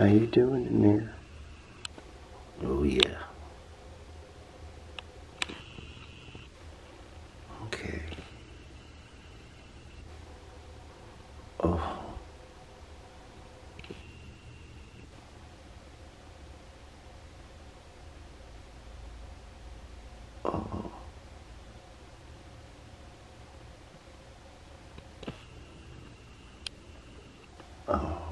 How you doing in there? Oh yeah. Okay. Oh. Oh. Oh.